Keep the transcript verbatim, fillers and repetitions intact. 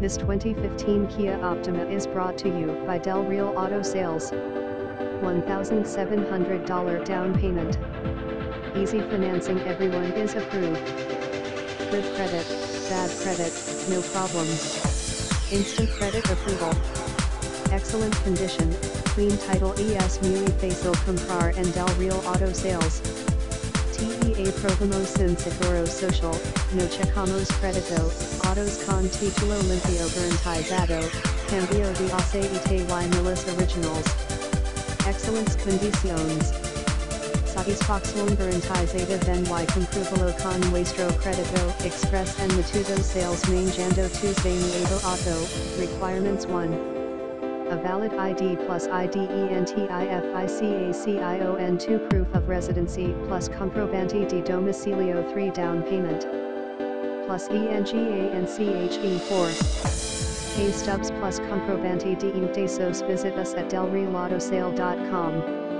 This twenty fifteen Kia Optima is brought to you by Del Real Auto Sales. one thousand seven hundred dollars down payment. Easy financing, everyone is approved. Good credit, bad credit, no problem. Instant credit approval. Excellent condition, clean title es muy fácil comprar en Del Real Auto Sales. T E A probamos sin seguro social, no checamos crédito, autos con título limpio garantizado, cambio de aceite y miles originals. Excellence conditions. Satisfacción garantizada ven y comprúbalo con nuestro crédito express en Matuto Sales manejando tu nuevo auto. Requirements one. A valid I D plus identificación, two proof of residency plus comprobante de domicilio, three down payment plus enganche, four pay stubs plus comprobante de ingresos. Visit us at del real auto sale dot com.